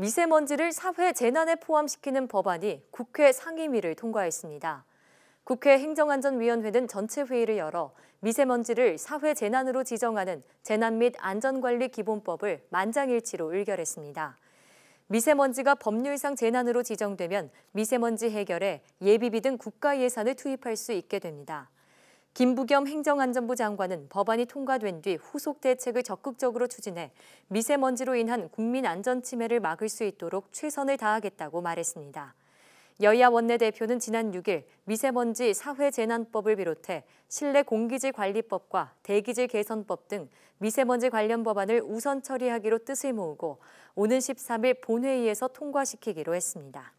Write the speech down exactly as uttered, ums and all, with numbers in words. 미세먼지를 사회 재난에 포함시키는 법안이 국회 상임위를 통과했습니다. 국회 행정안전위원회는 전체 회의를 열어 미세먼지를 사회 재난으로 지정하는 재난 및 안전관리 기본법을 만장일치로 의결했습니다. 미세먼지가 법률상 재난으로 지정되면 미세먼지 해결에 예비비 등 국가 예산을 투입할 수 있게 됩니다. 김부겸 행정안전부 장관은 법안이 통과된 뒤 후속 대책을 적극적으로 추진해 미세먼지로 인한 국민 안전 침해를 막을 수 있도록 최선을 다하겠다고 말했습니다. 여야 원내대표는 지난 육 일 미세먼지 사회재난법을 비롯해 실내 공기질 관리법과 대기질 개선법 등 미세먼지 관련 법안을 우선 처리하기로 뜻을 모으고 오는 십삼 일 본회의에서 통과시키기로 했습니다.